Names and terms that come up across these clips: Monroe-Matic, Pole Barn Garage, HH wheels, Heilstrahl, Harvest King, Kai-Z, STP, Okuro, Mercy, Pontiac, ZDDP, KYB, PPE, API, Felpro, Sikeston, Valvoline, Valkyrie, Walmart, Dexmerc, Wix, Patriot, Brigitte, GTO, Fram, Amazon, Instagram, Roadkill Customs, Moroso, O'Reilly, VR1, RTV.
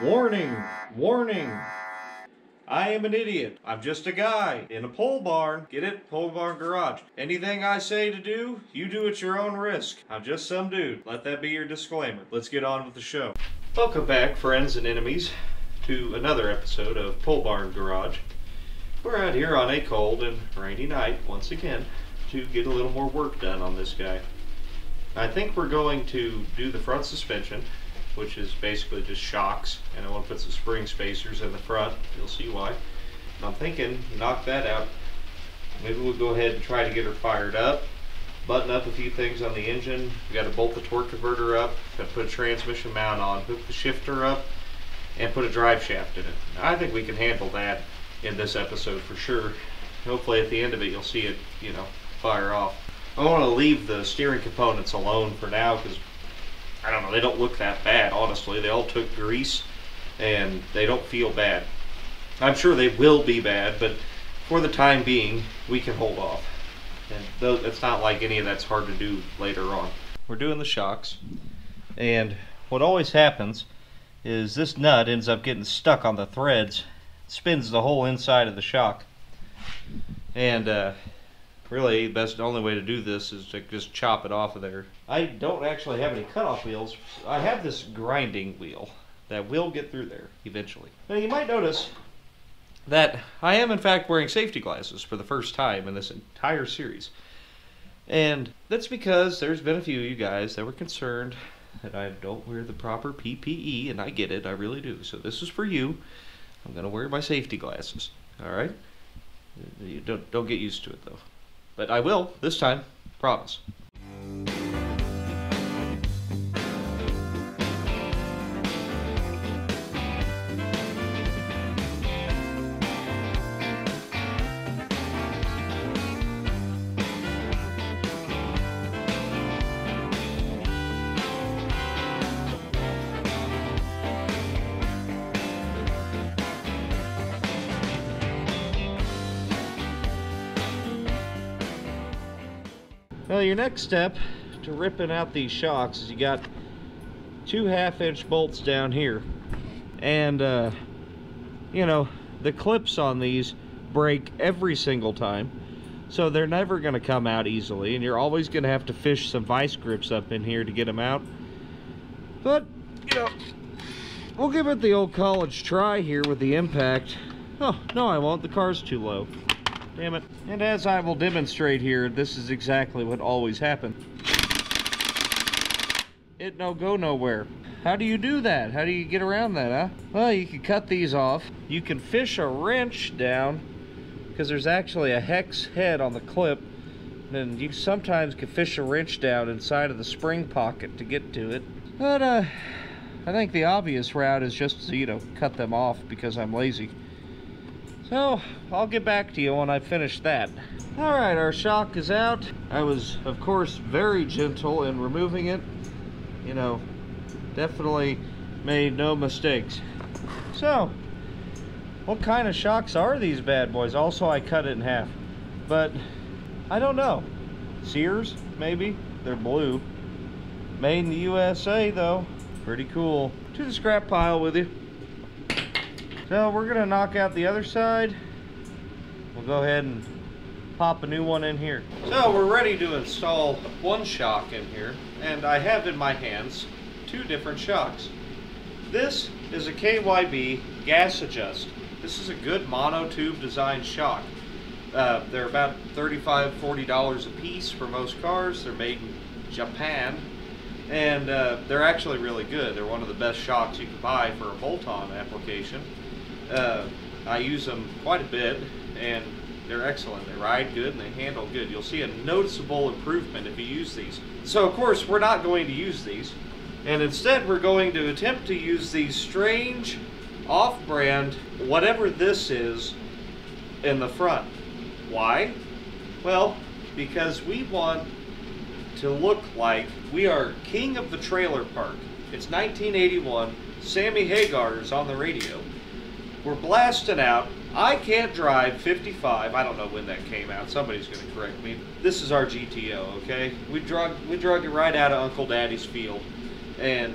Warning! Warning! I am an idiot. I'm just a guy in a pole barn. Get it? Pole Barn Garage. Anything I say to do, you do at your own risk. I'm just some dude. Let that be your disclaimer. Let's get on with the show. Welcome back, friends and enemies, to another episode of Pole Barn Garage. We're out here on a cold and rainy night once again to get a little more work done on this guy. I think we're going to do the front suspension, which is basically just shocks, and I want to put some spring spacers in the front. You'll see why. And I'm thinking, knock that out. Maybe we'll go ahead and try to get her fired up, button up a few things on the engine. We got to bolt the torque converter up, got to put a transmission mount on, hook the shifter up, and put a drive shaft in it. I think we can handle that in this episode for sure. Hopefully at the end of it, you'll see it, you know, fire off. I want to leave the steering components alone for now because, I don't know, they don't look that bad, honestly. They all took grease, and they don't feel bad. I'm sure they will be bad, but for the time being, we can hold off. And it's not like any of that's hard to do later on. We're doing the shocks, and what always happens is this nut ends up getting stuck on the threads. It spins the whole inside of the shock. And really, the only way to do this is to just chop it off of there. I don't actually have any cutoff wheels. I have this grinding wheel that will get through there eventually. Now you might notice that I am in fact wearing safety glasses for the first time in this entire series. And that's because there's been a few of you guys that were concerned that I don't wear the proper PPE, and I get it, I really do. So this is for you. I'm gonna wear my safety glasses, all right? You don't get used to it though. But I will, this time, promise. Well, your next step to ripping out these shocks is you got two 1/2-inch bolts down here, and you know, the clips on these break every single time, so they're never going to come out easily, and you're always going to have to fish some vice grips up in here to get them out. But you know, we'll give it the old college try here with the impact. Oh no, I won't, the car's too low. Damn it. And as I will demonstrate here, this is exactly what always happens. It don't go nowhere. How do you do that? How do you get around that, huh? Well, you can cut these off. You can fish a wrench down, because there's actually a hex head on the clip, and you sometimes can fish a wrench down inside of the spring pocket to get to it. But I think the obvious route is just to, you know, cut them off because I'm lazy. So, I'll get back to you when I finish that. Alright, our shock is out. I was, of course, very gentle in removing it. You know, definitely made no mistakes. So, what kind of shocks are these bad boys? Also, I cut it in half. But, I don't know. Sears, maybe? They're blue. Made in the USA, though. Pretty cool. To the scrap pile with you. So we're gonna knock out the other side. We'll go ahead and pop a new one in here. So we're ready to install one shock in here, and I have in my hands two different shocks. This is a KYB gas adjust. This is a good monotube design shock. They're about $35, $40 a piece for most cars. They're made in Japan, and they're actually really good. They're one of the best shocks you can buy for a bolt-on application. I use them quite a bit, and they're excellent. They ride good and they handle good. You'll see a noticeable improvement if you use these. So of course we're not going to use these, and instead we're going to attempt to use these strange off-brand whatever this is in the front. Why? Well, because we want to look like we are king of the trailer park. It's 1981. Sammy Hagar is on the radio. We're blasting out I Can't Drive 55. I don't know when that came out. Somebody's going to correct me. This is our GTO, okay? We drug it right out of Uncle Daddy's field. And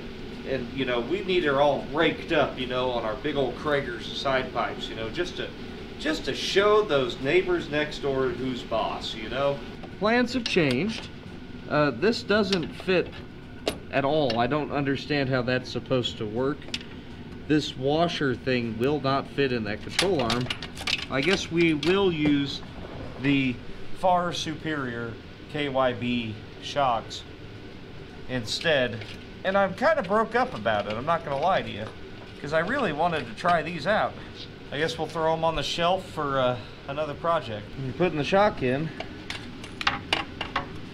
and you know, we need her all raked up, you know, on our big old Kragers and side pipes, you know, just to show those neighbors next door who's boss, you know. Plans have changed. This doesn't fit at all. I don't understand how that's supposed to work. This washer thing will not fit in that control arm. I guess we will use the far superior KYB shocks instead. And I'm kind of broke up about it, I'm not gonna lie to you, because I really wanted to try these out. I guess we'll throw them on the shelf for another project. When you're putting the shock in,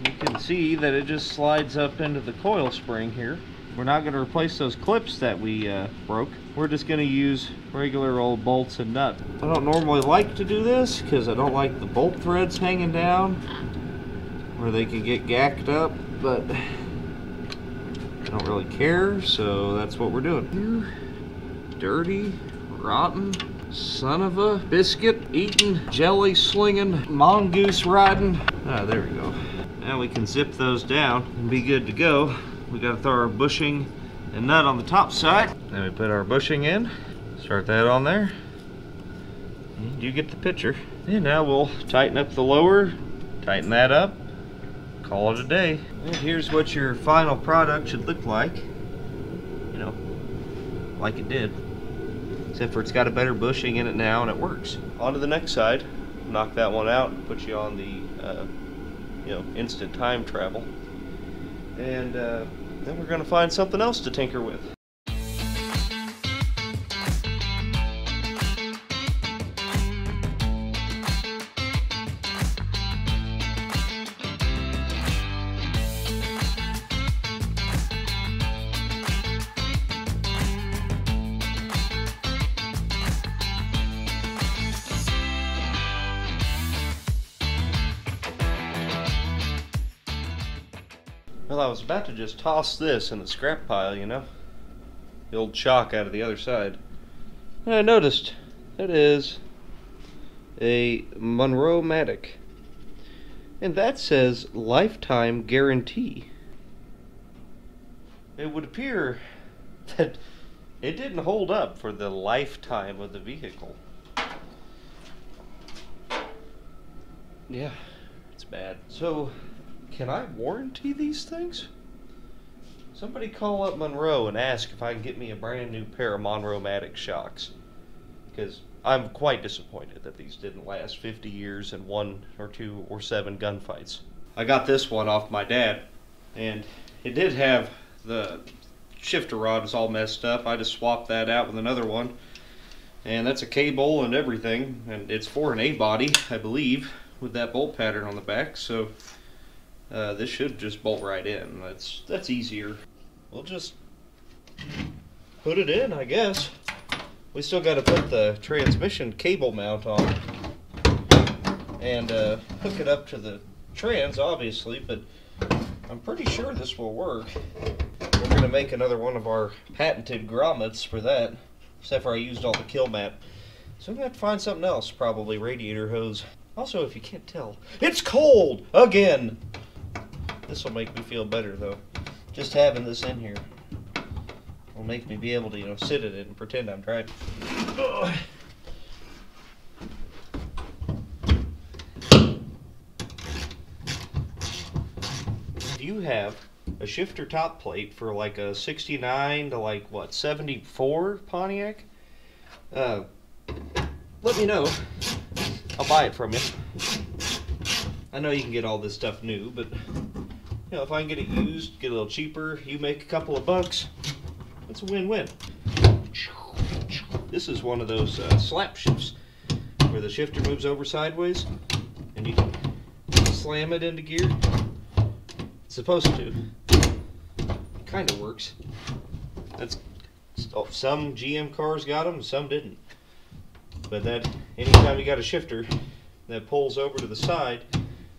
you can see that it just slides up into the coil spring here. We're not going to replace those clips that we broke. We're just going to use regular old bolts and nuts. I don't normally like to do this because I don't like the bolt threads hanging down where they can get gacked up, but I don't really care, so that's what we're doing. You dirty, rotten, son of a biscuit eating, jelly slinging, mongoose riding. Ah, there we go. Now we can zip those down and be good to go. We got to throw our bushing and nut on the top side. Then we put our bushing in, start that on there. And you get the picture. And now we'll tighten up the lower, tighten that up, call it a day. And here's what your final product should look like. You know, like it did. Except for it's got a better bushing in it now and it works. On to the next side. Knock that one out and put you on the, you know, instant time travel. And then we're going to find something else to tinker with. Well, I was about to just toss this in the scrap pile, you know, the old chalk out of the other side, and I noticed that is a Monroe-Matic, and that says lifetime guarantee. It would appear that it didn't hold up for the lifetime of the vehicle. Yeah, it's bad. So, can I warranty these things? Somebody call up Monroe and ask if I can get me a brand new pair of Monroe-Matic shocks, because I'm quite disappointed that these didn't last 50 years and 1 or 2 or 7 gunfights. I got this one off my dad, and it did have the shifter rod was all messed up. I just swapped that out with another one, and that's a cable and everything, and it's for an A-body, I believe, with that bolt pattern on the back, so this should just bolt right in. That's easier. We'll just put it in, I guess. We still got to put the transmission cable mount on and hook it up to the trans, obviously, but I'm pretty sure this will work. We're going to make another one of our patented grommets for that, except for I used all the kill map. So I'm going to have to find something else, probably radiator hose. Also, if you can't tell, it's cold again! This will make me feel better, though. Just having this in here will make me be able to, you know, sit in it and pretend I'm driving. Ugh. If you have a shifter top plate for like a 69 to like, what, 74 Pontiac? Let me know. I'll buy it from you. I know you can get all this stuff new, but you know, if I can get it used, get a little cheaper, you make a couple of bucks, that's a win-win. This is one of those slap shifts where the shifter moves over sideways and you can slam it into gear. It's supposed to. It kind of works. That's some GM cars got them, some didn't. But that, anytime you got a shifter that pulls over to the side,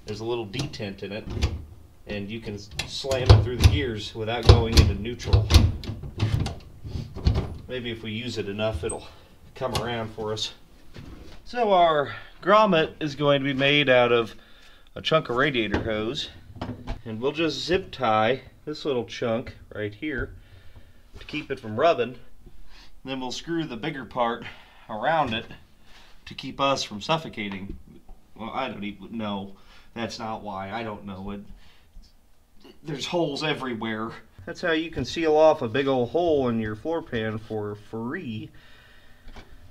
there's a little detent in it, and you can slam it through the gears without going into neutral. Maybe if we use it enough, it'll come around for us. So our grommet is going to be made out of a chunk of radiator hose, and we'll just zip tie this little chunk right here to keep it from rubbing. Then we'll screw the bigger part around it to keep us from suffocating. Well, I don't even know. That's not why. I don't know. There's holes everywhere. That's how you can seal off a big old hole in your floor pan for free,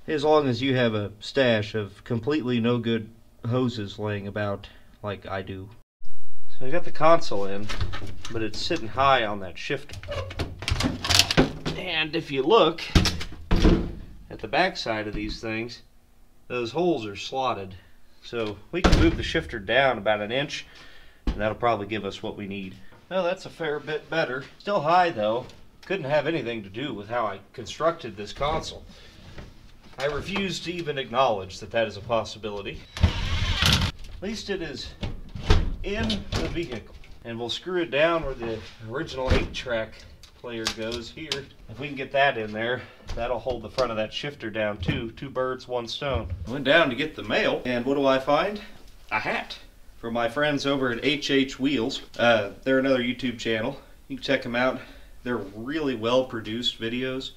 as long as you have a stash of completely no good hoses laying about like I do. So I got the console in, but it's sitting high on that shifter. And if you look at the back side of these things, those holes are slotted. So we can move the shifter down about 1 inch, and that'll probably give us what we need. Well, that's a fair bit better. Still high though. Couldn't have anything to do with how I constructed this console. I refuse to even acknowledge that that is a possibility. At least it is in the vehicle. And we'll screw it down where the original 8-track player goes here. If we can get that in there, that'll hold the front of that shifter down too. 2 birds, 1 stone. I went down to get the mail, and what do I find? A hat from my friends over at HH Wheels. They're another YouTube channel. You can check them out. They're really well-produced videos.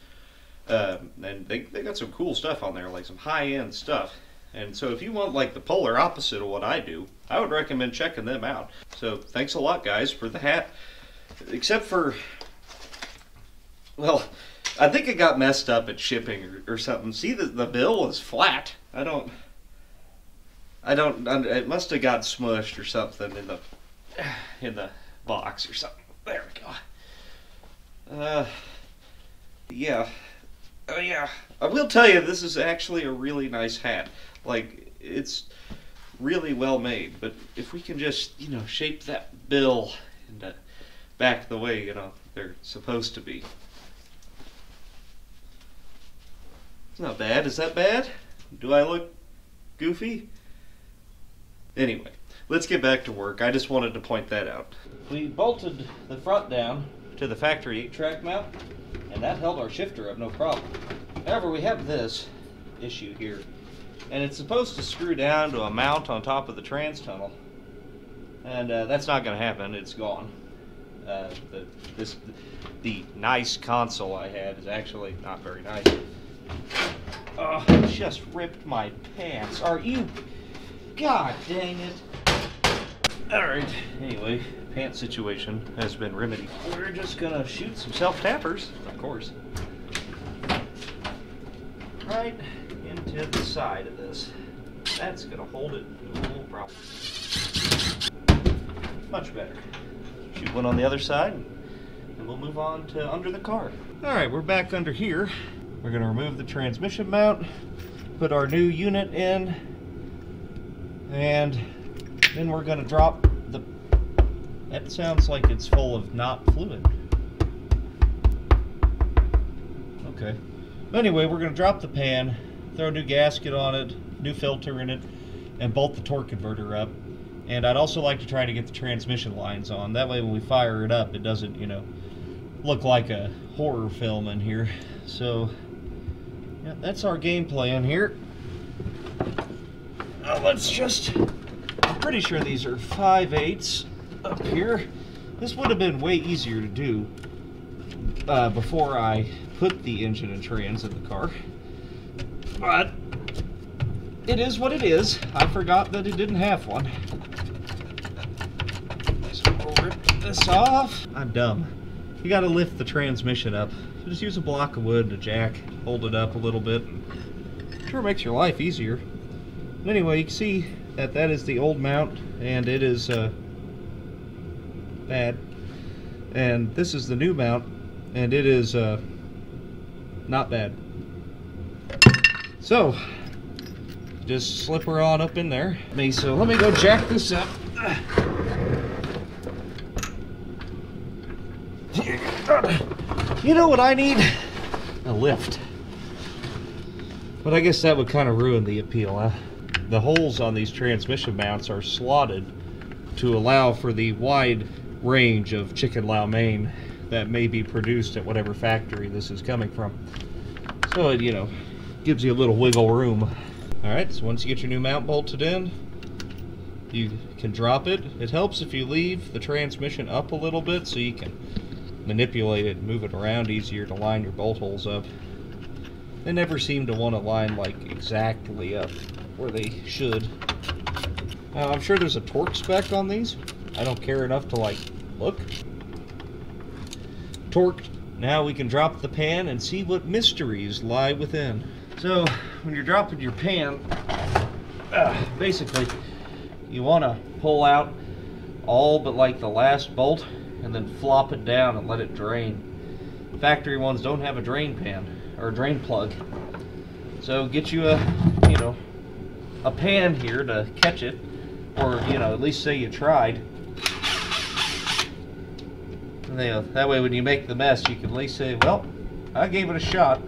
And they got some cool stuff on there, like some high-end stuff. And so if you want like the polar opposite of what I do, I would recommend checking them out. So thanks a lot, guys, for the hat. Except for, well, I think it got messed up at shipping or something. See, the bill is flat. It must have got smushed or something in the box or something. There we go. Yeah. Oh yeah, I will tell you, this is actually a really nice hat. Like, it's really well made, but if we can just, you know, shape that bill and back the way, you know, they're supposed to be. It's not bad. Is that bad? Do I look goofy? Anyway, let's get back to work. I just wanted to point that out. We bolted the front down to the factory 8-track mount, and that held our shifter up no problem. However, we have this issue here, and it's supposed to screw down to a mount on top of the trans tunnel, and that's not going to happen. It's gone. The nice console I had is actually not very nice. Oh, I just ripped my pants. Are you? God dang it! All right. Anyway. Pant situation has been remedied. We're just gonna shoot some self-tappers, of course, right into the side of this. That's gonna hold it no problem. Much better. Shoot one on the other side, and we'll move on to under the car. All right, we're back under here. We're gonna remove the transmission mount, put our new unit in, and then we're gonna drop. That sounds like it's full of not fluid. Okay. Anyway, we're going to drop the pan, throw a new gasket on it, new filter in it, and bolt the torque converter up. And I'd also like to try to get the transmission lines on. That way when we fire it up, it doesn't, you know, look like a horror film in here. So, yeah, that's our game plan here. Now let's just, I'm pretty sure these are 5/8. Up here. This would have been way easier to do before I put the engine and trans in the car, but it is what it is. I forgot that it didn't have one, so we'll rip this off. I'm dumb. You got to lift the transmission up, so just use a block of wood and a jack, hold it up a little bit. Sure makes your life easier. But anyway, you can see that that is the old mount, and it is bad, and this is the new mount, and it is not bad. So just slip her on up in there. So let me go jack this up. You know what I need? A lift. But I guess that would kind of ruin the appeal, huh? The holes on these transmission mounts are slotted to allow for the wide range of chicken lo mein that may be produced at whatever factory this is coming from. So it, you know, gives you a little wiggle room. Alright, so once you get your new mount bolted in, you can drop it. It helps if you leave the transmission up a little bit so you can manipulate it and move it around easier to line your bolt holes up. They never seem to want to line like exactly up where they should. Now, I'm sure there's a torque spec on these. I don't care enough to like look. Torqued. Now we can drop the pan and see what mysteries lie within. So when you're dropping your pan, basically you want to pull out all but like the last bolt and then flop it down and let it drain. Factory ones don't have a drain pan or a drain plug, so get you a pan here to catch it, or at least say you tried. And that way when you make the mess you can at least say, well, I gave it a shot.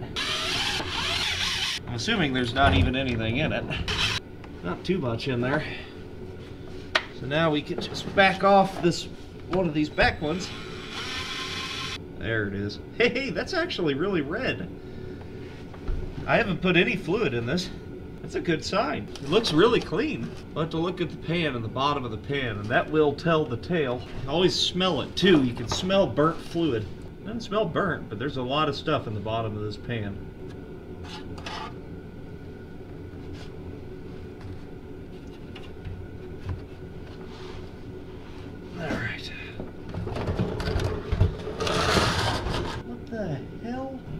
I'm assuming there's not even anything in it. Not too much in there. So now we can just back off this one of these back ones. There it is. Hey, that's actually really red. I haven't put any fluid in this. That's a good sign. It looks really clean. We'll have to look at the pan and the bottom of the pan, and that will tell the tale. Always smell it too. You can smell burnt fluid. It doesn't smell burnt, but there's a lot of stuff in the bottom of this pan.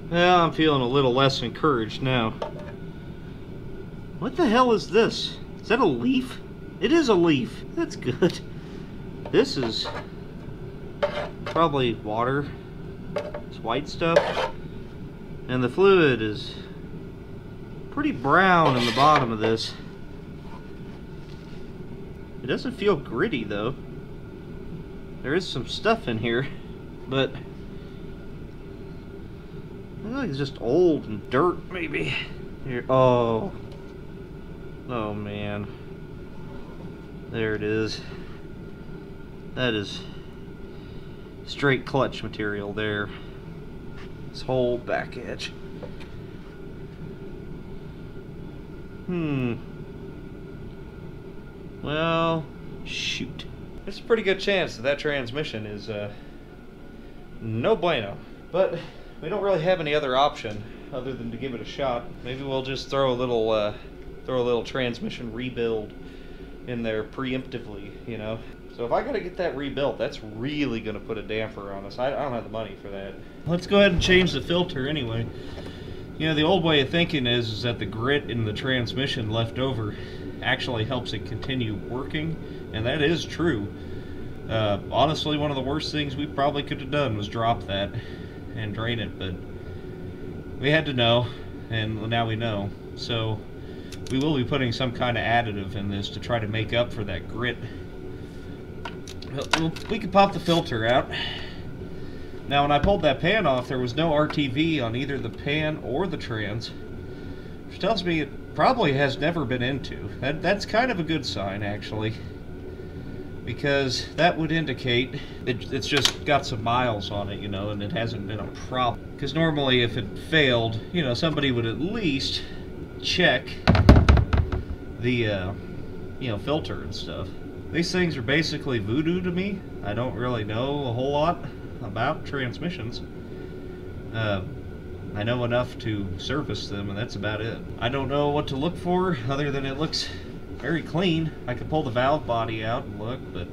Well, I'm feeling a little less encouraged now. What the hell is this? Is that a leaf? It is a leaf. That's good. This is probably water. It's white stuff. And the fluid is pretty brown in the bottom of this. It doesn't feel gritty though. There is some stuff in here, but I feel like it's just old and dirt, maybe. Here, oh. Oh, man. There it is. That is straight clutch material there. This whole back edge. Well, shoot. It's a pretty good chance that that transmission is, no bueno. But we don't really have any other option other than to give it a shot. Maybe we'll just throw a little transmission rebuild in there preemptively, So if I gotta get that rebuilt, that's really gonna put a damper on us. I don't have the money for that. Let's go ahead and change the filter anyway. The old way of thinking is that the grit in the transmission left over actually helps it continue working, and that is true. Honestly, one of the worst things we probably could have done was drop that and drain it, but we had to know, and now we know. So we will be putting some kind of additive in this to try to make up for that grit. We can pop the filter out. Now when I pulled that pan off, there was no RTV on either the pan or the trans, which tells me it probably has never been into. That's kind of a good sign, actually, because that would indicate it's just got some miles on it, and it hasn't been a problem. Because normally if it failed, somebody would at least check the, filter and stuff. These things are basically voodoo to me. I don't really know a whole lot about transmissions. I know enough to service them, and that's about it. I don't know what to look for other than it looks very clean. I could pull the valve body out and look, but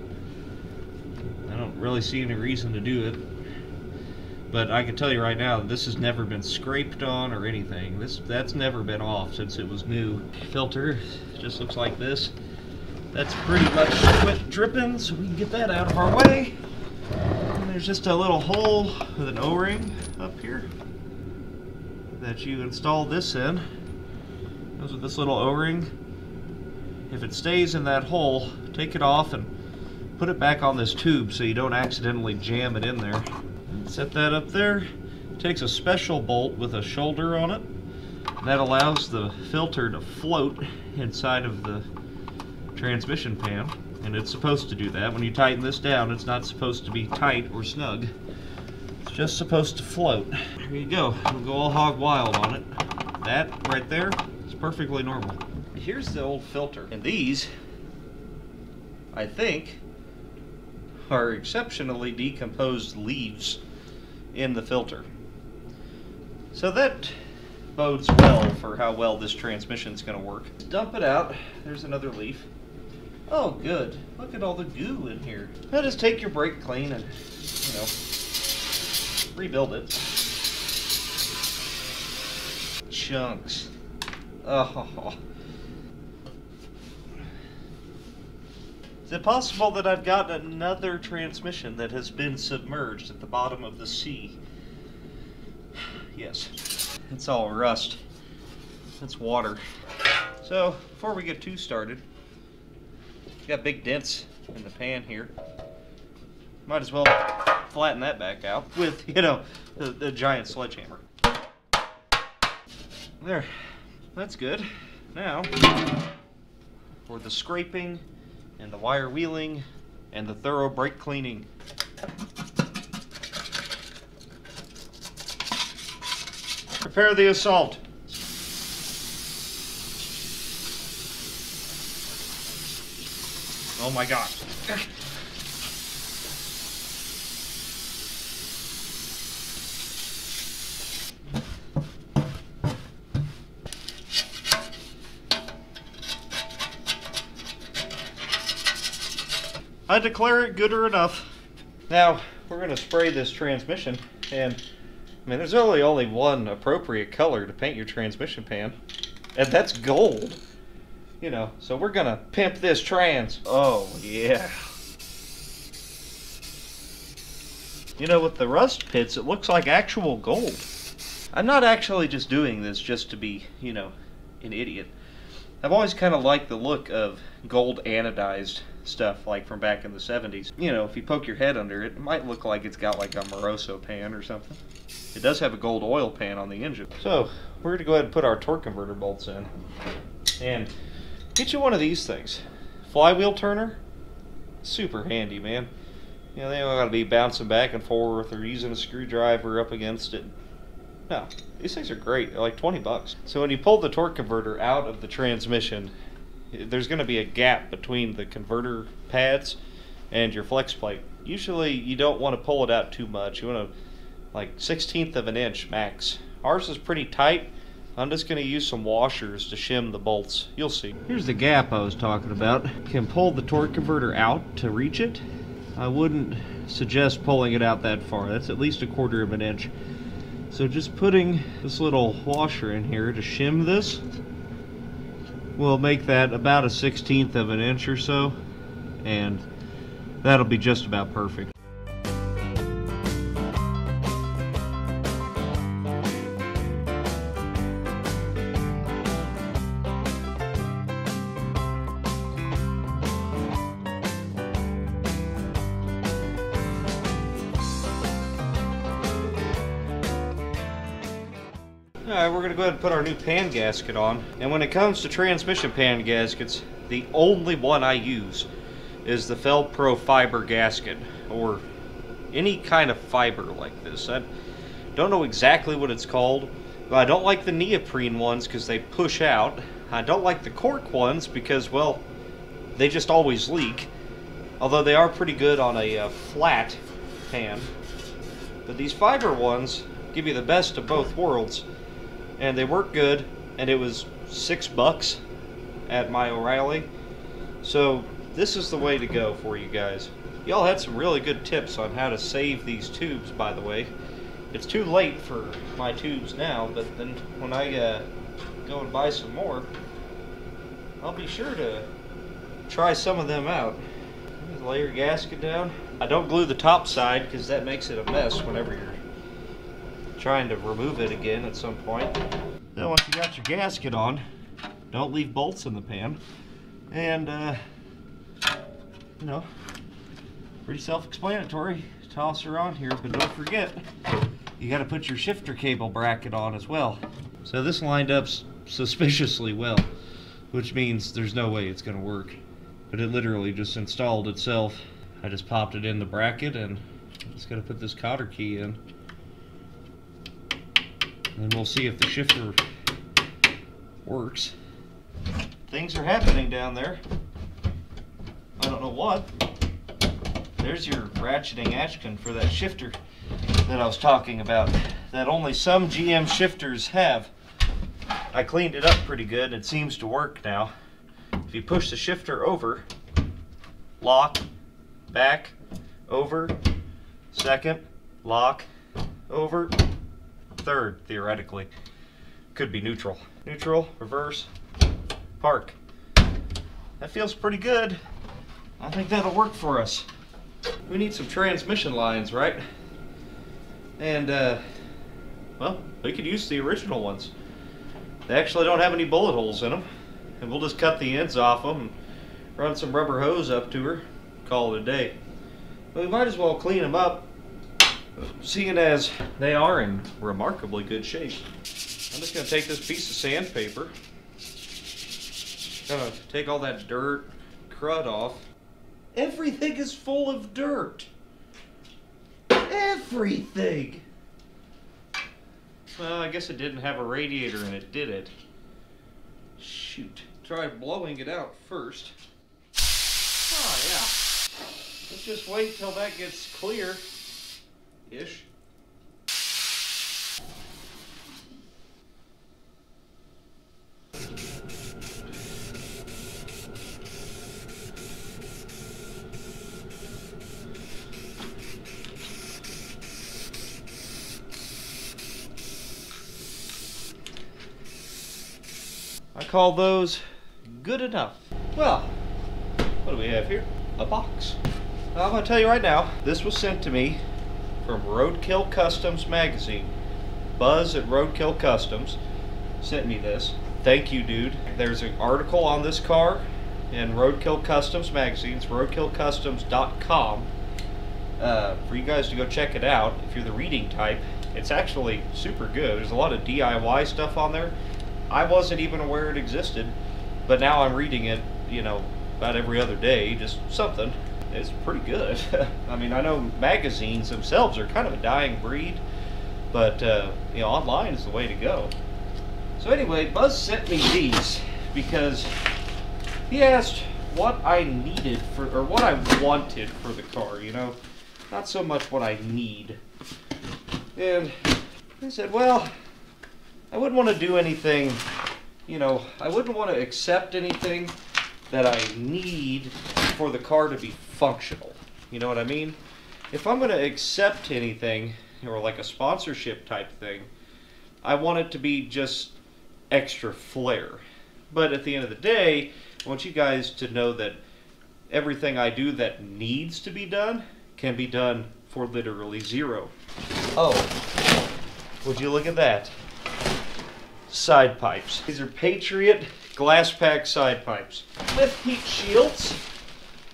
I don't really see any reason to do it. But I can tell you right now, this has never been scraped on or anything. That's never been off since it was new. Filter just looks like this. That's pretty much quit dripping, so we can get that out of our way. And there's just a little hole with an O-ring up here that you install this in. Goes with this little O-ring. If it stays in that hole, take it off and put it back on this tube so you don't accidentally jam it in there. Set that up there. It takes a special bolt with a shoulder on it. That allows the filter to float inside of the transmission pan. And it's supposed to do that. When you tighten this down, it's not supposed to be tight or snug. It's just supposed to float. There you go. It'll go all hog wild on it. That right there is perfectly normal. Here's the old filter, and these, I think, are exceptionally decomposed leaves. in the filter. So that bodes well for how well this transmission's going to work. Dump it out. There's another leaf. Oh, good. Look at all the goo in here. Now just take your brake clean and, you know, rebuild it. Chunks. Oh. Is it possible that I've got another transmission that has been submerged at the bottom of the sea? Yes. It's all rust. That's water. So, before we get too started, got big dents in the pan here. Might as well flatten that back out with, you know, the giant sledgehammer. There. That's good. Now, for the scraping and the wire wheeling and the thorough brake cleaning. Prepare the assault. Oh my God. I declare it good or enough. Now, we're going to spray this transmission, and I mean, there's only one appropriate color to paint your transmission pan, and that's gold. You know, so we're gonna pimp this trans. Oh, yeah. You know, with the rust pits, it looks like actual gold. I'm not actually just doing this just to be, you know, an idiot. I've always kind of liked the look of gold anodized stuff, like from back in the 70s. You know, if you poke your head under it, it might look like it's got like a Moroso pan or something. It does have a gold oil pan on the engine. So, we're gonna go ahead and put our torque converter bolts in. And get you one of these things. Flywheel turner, super handy, man. You know, they don't gotta be bouncing back and forth or using a screwdriver up against it. No, these things are great. They're like 20 bucks. So when you pull the torque converter out of the transmission, there's gonna be a gap between the converter pads and your flex plate. Usually you don't want to pull it out too much. You want to, like, 1/16 of an inch max. Ours is pretty tight. I'm just going to use some washers to shim the bolts. You'll see. Here's the gap I was talking about. You can pull the torque converter out to reach it. I wouldn't suggest pulling it out that far. That's at least 1/4 of an inch. So just putting this little washer in here to shim this will make that about 1/16 of an inch or so, and that'll be just about perfect. Alright, we're going to go ahead and put our new pan gasket on. And when it comes to transmission pan gaskets, the only one I use is the Felpro fiber gasket, or any kind of fiber like this. I don't know exactly what it's called, but I don't like the neoprene ones because they push out. I don't like the cork ones because, well, they just always leak. Although they are pretty good on a flat pan. But these fiber ones give you the best of both worlds. And they work good, and it was $6 at my O'Reilly. So this is the way to go for you guys. Y'all had some really good tips on how to save these tubes, by the way. It's too late for my tubes now, but then when I go and buy some more, I'll be sure to try some of them out. Lay your gasket down. I don't glue the top side because that makes it a mess whenever you're trying to remove it again at some point. Now once you got your gasket on, don't leave bolts in the pan, and you know, pretty self-explanatory. Toss her on here, but don't forget you got to put your shifter cable bracket on as well. So this lined up suspiciously well, which means there's no way it's going to work, but it literally just installed itself. I just popped it in the bracket, and I'm just going to put this cotter key in. And we'll see if the shifter works. Things are happening down there. I don't know what. There's your ratcheting action for that shifter. that I was talking about that only some GM shifters have. I cleaned it up pretty good. It seems to work now. If you push the shifter over, lock, back, over, second, lock, over, third, theoretically. Could be neutral. Neutral, reverse, park. That feels pretty good. I think that'll work for us. We need some transmission lines, right? And, well, we could use the original ones. They actually don't have any bullet holes in them. And we'll just cut the ends off them and run some rubber hose up to her. Call it a day. But we might as well clean them up, seeing as they are in remarkably good shape. I'm just going to take this piece of sandpaper. Going to take all that dirt, crud off. Everything is full of dirt. Everything! Well, I guess it didn't have a radiator in it, did it? Shoot. Try blowing it out first. Oh, yeah. Let's just wait till that gets clear-ish. Call those good enough. Well, what do we have here? A box. I'm gonna tell you right now, this was sent to me from Roadkill Customs magazine. Buzz at Roadkill Customs sent me this. Thank you, dude. There's an article on this car in Roadkill Customs magazines, roadkillcustoms.com, for you guys to go check it out if you're the reading type. It's actually super good. There's a lot of DIY stuff on there. I wasn't even aware it existed, but now I'm reading it, you know, about every other day, just something. It's pretty good. I mean, I know magazines themselves are kind of a dying breed, but, you know, online is the way to go. So anyway, Buzz sent me these because he asked what I needed for, or what I wanted for the car, you know, not so much what I need. And he said, well, I wouldn't want to do anything, you know, I wouldn't want to accept anything that I need for the car to be functional. You know what I mean? If I'm going to accept anything, or like a sponsorship type thing, I want it to be just extra flair. But at the end of the day, I want you guys to know that everything I do that needs to be done can be done for literally zero. Oh, would you look at that? Side pipes. These are Patriot glass pack side pipes with heat shields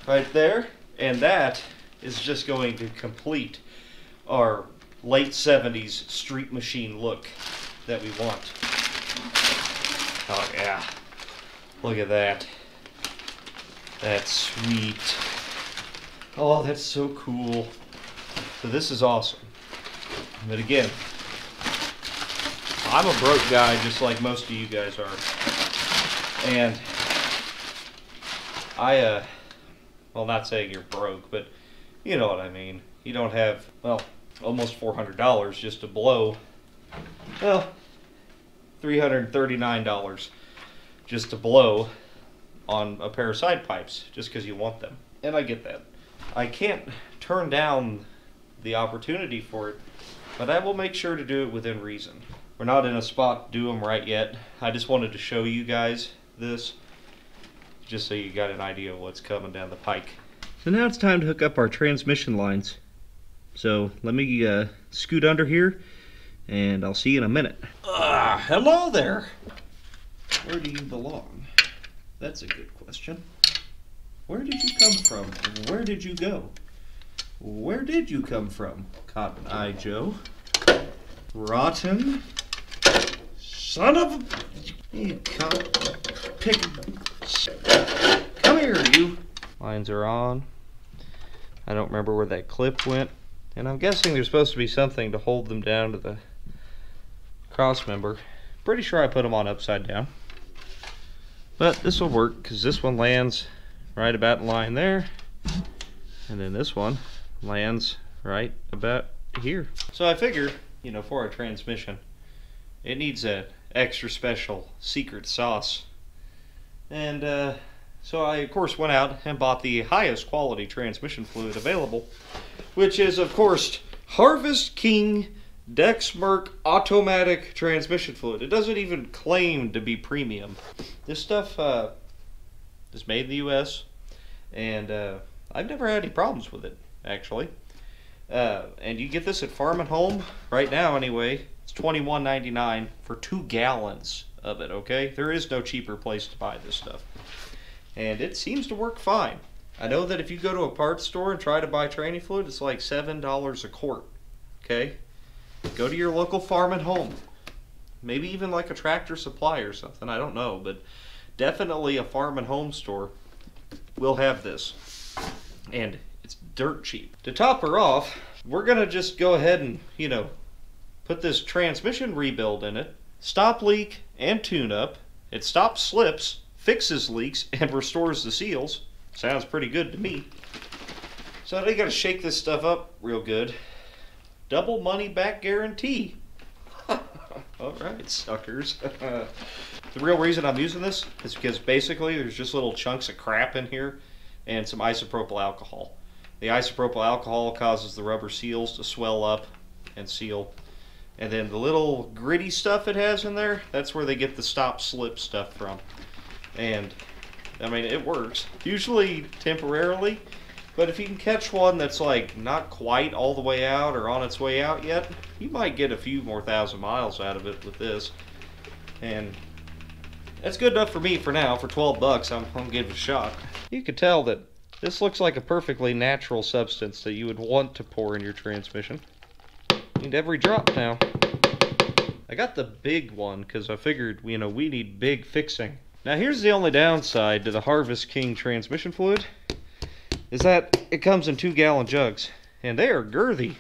right there, and that is just going to complete our late 70s street machine look that we want. Oh yeah, look at that. That's sweet. Oh, that's so cool. So this is awesome. But again, I'm a broke guy, just like most of you guys are, and I, well, not saying you're broke, but you know what I mean. You don't have, well, almost $400 just to blow, well, $339 just to blow on a pair of side pipes, just because you want them, and I get that. I can't turn down the opportunity for it, but I will make sure to do it within reason. We're not in a spot to do them right yet. I just wanted to show you guys this, just so you got an idea of what's coming down the pike. So now it's time to hook up our transmission lines. So let me scoot under here, and I'll see you in a minute. Hello there. Where do you belong? That's a good question. Where did you come from? Where did you go? Where did you come from, Cotton Eye Joe? Rotten. Son of a... You can't pick... Come here, you. Lines are on. I don't remember where that clip went. And I'm guessing there's supposed to be something to hold them down to the cross member. Pretty sure I put them on upside down. But this will work because this one lands right about in line there. And then this one lands right about here. So I figure, you know, for our transmission, it needs an extra special secret sauce. And so I, of course, went out and bought the highest quality transmission fluid available, which is, of course, Harvest King Dexmerc automatic transmission fluid. It doesn't even claim to be premium. This stuff is made in the U.S., and I've never had any problems with it, actually. And you get this at Farm and Home right now, anyway. It's $21.99 for 2 gallons of it, okay? There is no cheaper place to buy this stuff. And it seems to work fine. I know that if you go to a parts store and try to buy tranny fluid, it's like $7 a quart, okay? Go to your local Farm and Home. Maybe even like a Tractor Supply or something, I don't know, but definitely a Farm and Home store will have this. And it's dirt cheap. To top her off, we're gonna just go ahead and, you know, put this transmission rebuild in it, stop leak and tune up. It stops slips, fixes leaks, and restores the seals. Sounds pretty good to me. So now you gotta shake this stuff up real good. Double money back guarantee. All right, suckers. The real reason I'm using this is because basically there's just little chunks of crap in here and some isopropyl alcohol. The isopropyl alcohol causes the rubber seals to swell up and seal. And then the little gritty stuff it has in there, that's where they get the stop slip stuff from. And I mean, it works, usually temporarily, but if you can catch one that's like not quite all the way out or on its way out yet, you might get a few more thousand miles out of it with this. And that's good enough for me for now. For 12 bucks, I'm giving it a shot. You could tell that this looks like a perfectly natural substance that you would want to pour in your transmission. Need every drop now. I got the big one because I figured, you know, we need big fixing. Now here's the only downside to the Harvest King transmission fluid, is that it comes in 2 gallon jugs, and they are girthy.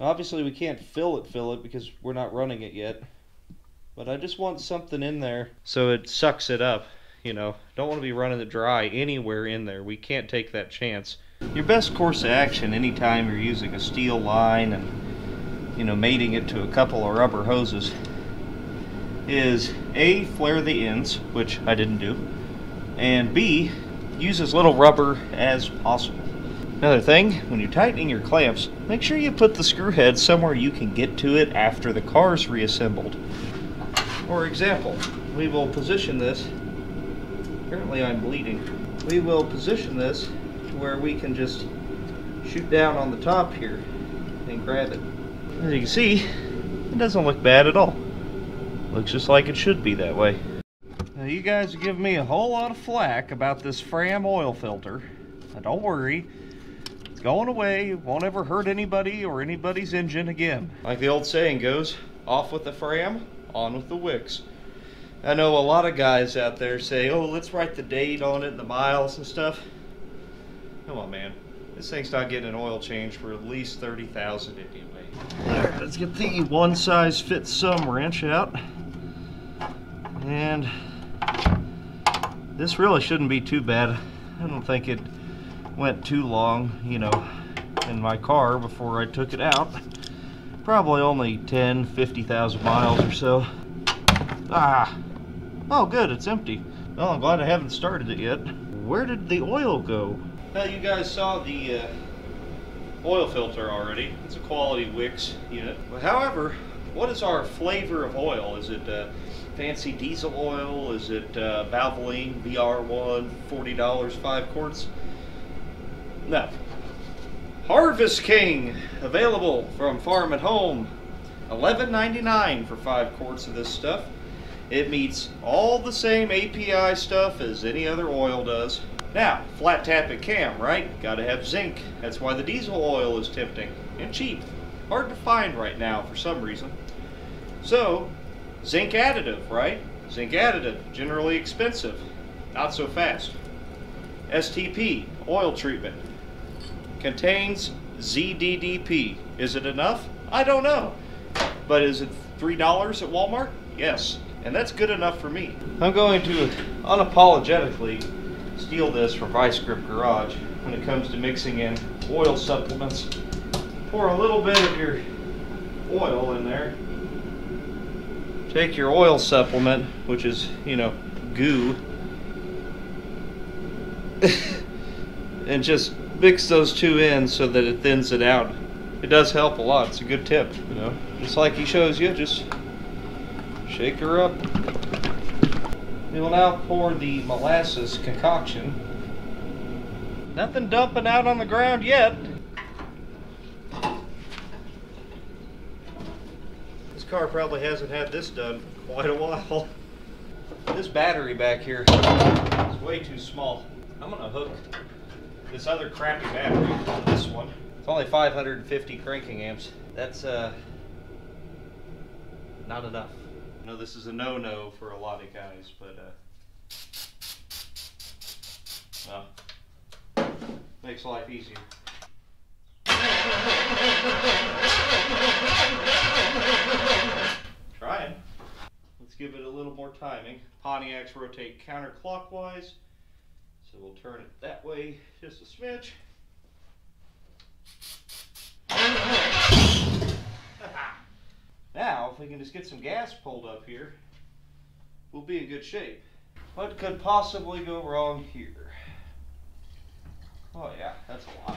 Obviously we can't fill it because we're not running it yet, but I just want something in there so it sucks it up, you know. Don't want to be running it dry anywhere in there. We can't take that chance. Your best course of action anytime you're using a steel line and, you know, mating it to a couple of rubber hoses is A, flare the ends, which I didn't do, and B, use as little rubber as possible. Another thing, when you're tightening your clamps, make sure you put the screw head somewhere you can get to it after the car's reassembled. For example, we will position this, apparently I'm bleeding, we will position this where we can just shoot down on the top here and grab it. As you can see, it doesn't look bad at all. Looks just like it should be that way. Now you guys give me a whole lot of flack about this Fram oil filter. Now don't worry, it's going away. It won't ever hurt anybody or anybody's engine again. Like the old saying goes, off with the Fram, on with the Wix. I know a lot of guys out there say, oh, let's write the date on it and the miles and stuff. Come on, man. This thing's not getting an oil change for at least 30,000 anyway. Alright, let's get the one size fits some wrench out. And this really shouldn't be too bad. I don't think it went too long, you know, in my car before I took it out. Probably only 10, 50,000 miles or so. Ah! Oh, good, it's empty. Well, I'm glad I haven't started it yet. Where did the oil go? Well, you guys saw the oil filter already. It's a quality Wix unit. However, what is our flavor of oil? Is it fancy diesel oil? Is it Valvoline, VR1, $40, 5 quarts? No. Harvest King, available from Farm and Home. $11.99 for 5 quarts of this stuff. It meets all the same API stuff as any other oil does. Now, flat tap and cam, right? Gotta have zinc. That's why the diesel oil is tempting and cheap. Hard to find right now for some reason. So, zinc additive, right? Zinc additive, generally expensive. Not so fast. STP, oil treatment. Contains ZDDP. Is it enough? I don't know. But is it $3 at Walmart? Yes. And that's good enough for me. I'm going to unapologetically steal this from Ice Grip Garage. when it comes to mixing in oil supplements. Pour a little bit of your oil in there. Take your oil supplement, which is, you know, goo, and just mix those two in so that it thins it out. It does help a lot. It's a good tip, you know. Just like he shows you, just shake her up. We will now pour the molasses concoction. Nothing dumping out on the ground yet. This car probably hasn't had this done for quite a while. This battery back here is way too small. I'm gonna hook this other crappy battery to this one. It's only 550 cranking amps. That's not enough. I know this is a no-no for a lot of guys, but well, makes life easier. Trying. Let's give it a little more timing. Pontiacs rotate counterclockwise, so we'll turn it that way just a smidge. Now, if we can just get some gas pulled up here, we'll be in good shape. What could possibly go wrong here? Oh yeah, that's a lot.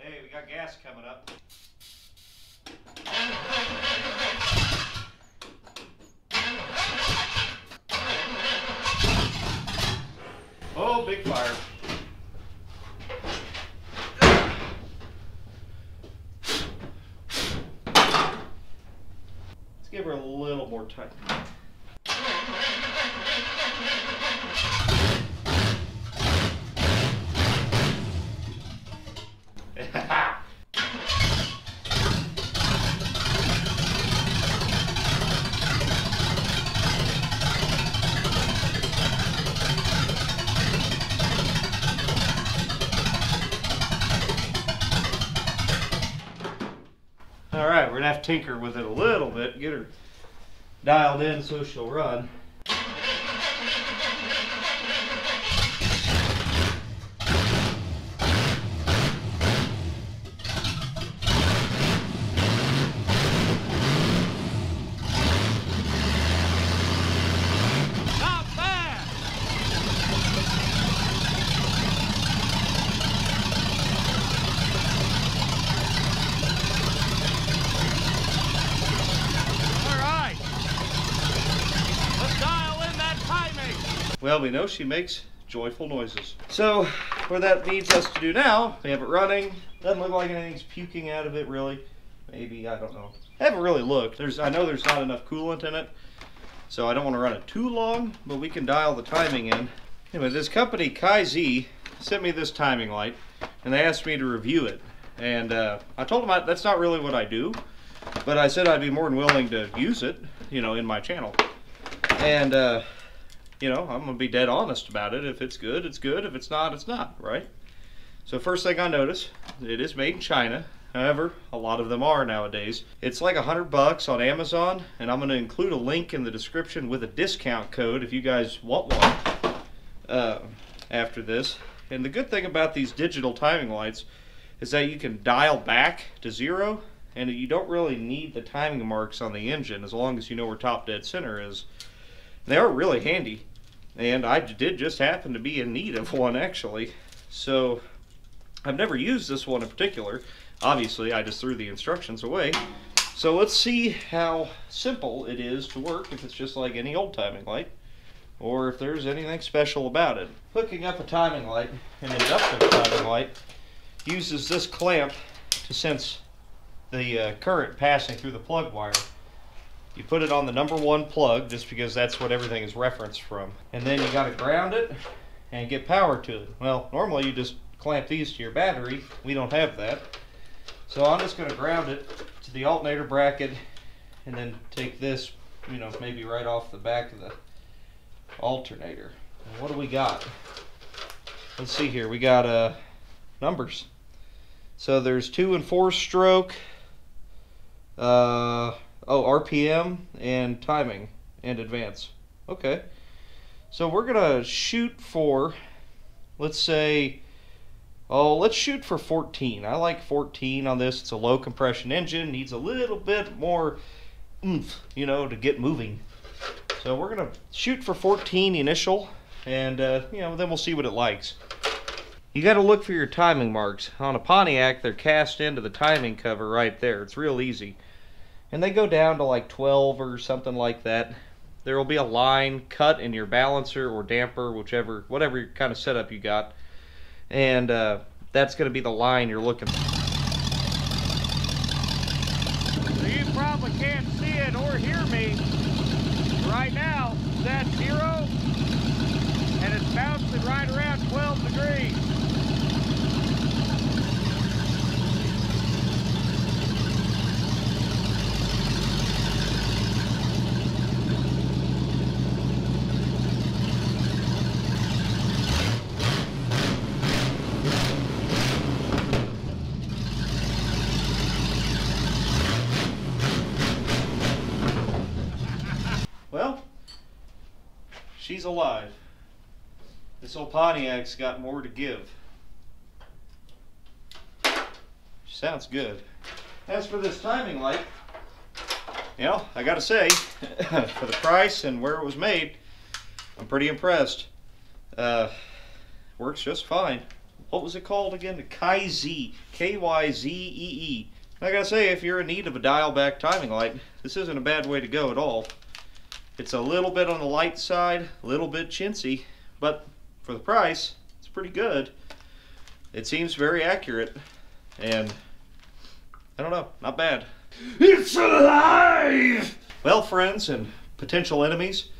Hey, we got gas coming up. Oh, big fire. Give her a little more time. We're gonna have to tinker with it a little bit, get her dialed in so she'll run. Well, we know she makes joyful noises. So, what that leads us to do now, we have it running. Doesn't look like anything's puking out of it, really. Maybe, I don't know. I haven't really looked. I know there's not enough coolant in it, so I don't want to run it too long, but we can dial the timing in. Anyway, this company, Kyze, sent me this timing light, and they asked me to review it. And I told them that's not really what I do, but I said I'd be more than willing to use it, you know, in my channel. And, you know, I'm gonna be dead honest about it. If it's good, it's good. If it's not, it's not, right? So first thing I notice, it is made in China. However, a lot of them are nowadays. It's like $100 on Amazon, and I'm gonna include a link in the description with a discount code if you guys want one after this. And the good thing about these digital timing lights is that you can dial back to zero, and you don't really need the timing marks on the engine as long as you know where top dead center is. They are really handy, and I did just happen to be in need of one, actually. So I've never used this one in particular. Obviously, I just threw the instructions away. So let's see how simple it is to work, if it's just like any old timing light, or if there's anything special about it. Hooking up a timing light, an inductive timing light, uses this clamp to sense the current passing through the plug wire. You put it on the #1 plug, just because that's what everything is referenced from. And then you gotta ground it and get power to it. Well, normally you just clamp these to your battery. We don't have that. So I'm just gonna ground it to the alternator bracket and then take this, you know, maybe right off the back of the alternator. And what do we got? Let's see here, we got numbers. So there's 2 and 4 stroke, RPM and timing, and advance. Okay, so we're gonna shoot for, let's say, oh, let's shoot for 14. I like 14 on this. It's a low compression engine, needs a little bit more oomph, you know, to get moving. So we're gonna shoot for 14 initial, and you know, then we'll see what it likes. You got to look for your timing marks. On a Pontiac, they're cast into the timing cover right there. It's real easy. And they go down to like 12 or something like that. There will be a line cut in your balancer or damper, whichever, whatever kind of setup you got. And that's going to be the line you're looking for. So you probably can't see it or hear me right now. That's 0, and it's bouncing right around 12 degrees. She's alive. This old Pontiac's got more to give. She sounds good. As for this timing light, you know, I gotta say, for the price and where it was made, I'm pretty impressed. Works just fine. What was it called again? The Kyze, K-Y-Z-E-E. I gotta say, if you're in need of a dial back timing light, this isn't a bad way to go at all. It's a little bit on the light side, a little bit chintzy, but for the price, it's pretty good. It seems very accurate, and I don't know, not bad. It's alive! Well, friends and potential enemies,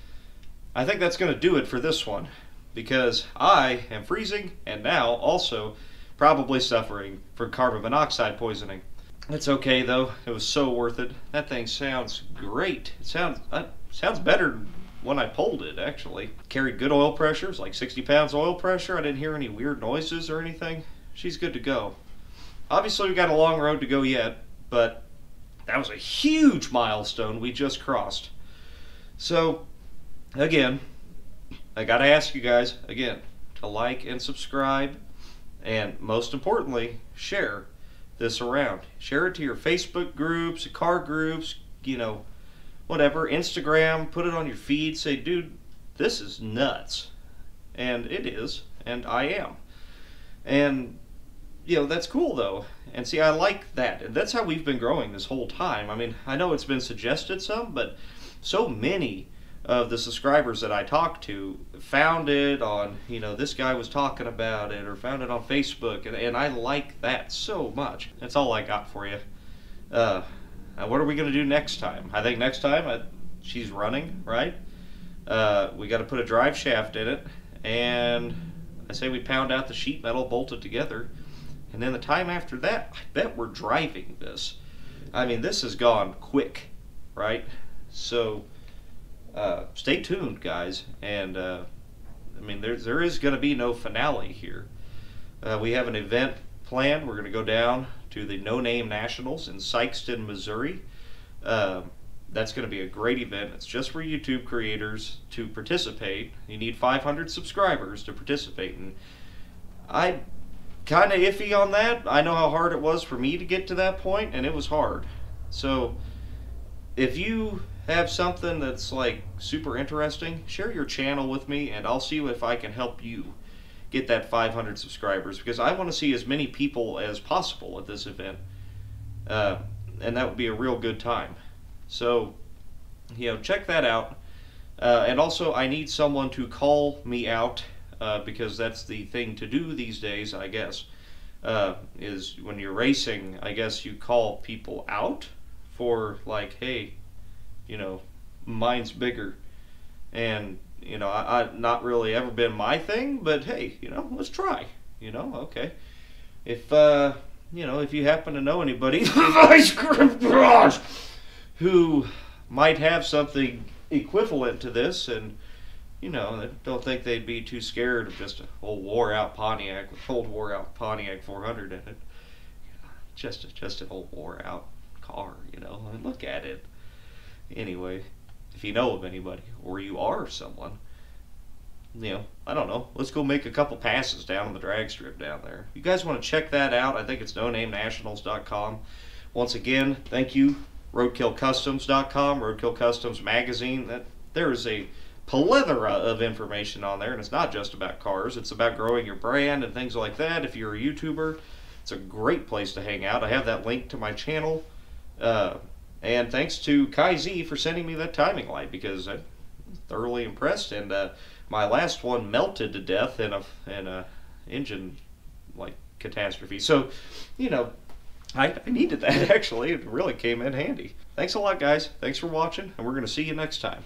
I think that's going to do it for this one, because I am freezing and now also probably suffering from carbon monoxide poisoning. It's okay though, it was so worth it. That thing sounds great. It sounds sounds better when I pulled it, actually. Carried good oil pressure, it was like 60 pounds oil pressure. I didn't hear any weird noises or anything. She's good to go. Obviously we got a long road to go yet, but that was a huge milestone we just crossed. So again, I gotta ask you guys again to like and subscribe, and most importantly, share this around. Share it to your Facebook groups, car groups, you know, whatever, Instagram, put it on your feed, say, dude, this is nuts. And it is, and I am. And, you know, that's cool though. And see, I like that. And that's how we've been growing this whole time. I mean, I know it's been suggested some, but so many of the subscribers that I talked to found it on, you know, this guy was talking about it, or found it on Facebook, and I like that so much. That's all I got for you. What are we going to do next time? I think next time she's running, right? We got to put a drive shaft in it, and I say we pound out the sheet metal, bolt it together, and then the time after that, I bet we're driving this. I mean, this has gone quick, right? So stay tuned, guys, and I mean, there is going to be no finale here. We have an event planned. We're going to go down to the No Name Nationals in Sikeston, Missouri. That's going to be a great event. It's just for YouTube creators to participate. You need 500 subscribers to participate, and I'm kind of iffy on that. I know how hard it was for me to get to that point, and it was hard. So if you have something that's like super interesting, share your channel with me, and I'll see if I can help you get that 500 subscribers, because I want to see as many people as possible at this event, and that would be a real good time. So, you know, check that out, and also I need someone to call me out, because that's the thing to do these days, I guess, is when you're racing, I guess you call people out for, like, hey, you know, mine's bigger, and, you know, I've not really ever been my thing, but hey, you know, let's try, you know, okay. If, you know, if you happen to know anybody, Ice Grip Garage, who might have something equivalent to this, and, you know, I don't think they'd be too scared of just an old wore-out Pontiac, with old wore-out Pontiac 400 in it, just an old wore-out car, you know, I mean, look at it. Anyway, if you know of anybody, or you are someone. You know, I don't know. Let's go make a couple passes down on the drag strip down there. You guys want to check that out? I think it's nonamenationals.com. Once again, thank you, roadkillcustoms.com, Roadkill Customs magazine. That there is a plethora of information on there, and it's not just about cars. It's about growing your brand and things like that. If you're a YouTuber, it's a great place to hang out. I have that link to my channel. And thanks to Kai-Z for sending me that timing light, because I'm thoroughly impressed. And my last one melted to death in a engine like catastrophe. So, you know, I needed that actually. It really came in handy. Thanks a lot, guys. Thanks for watching, and we're going to see you next time.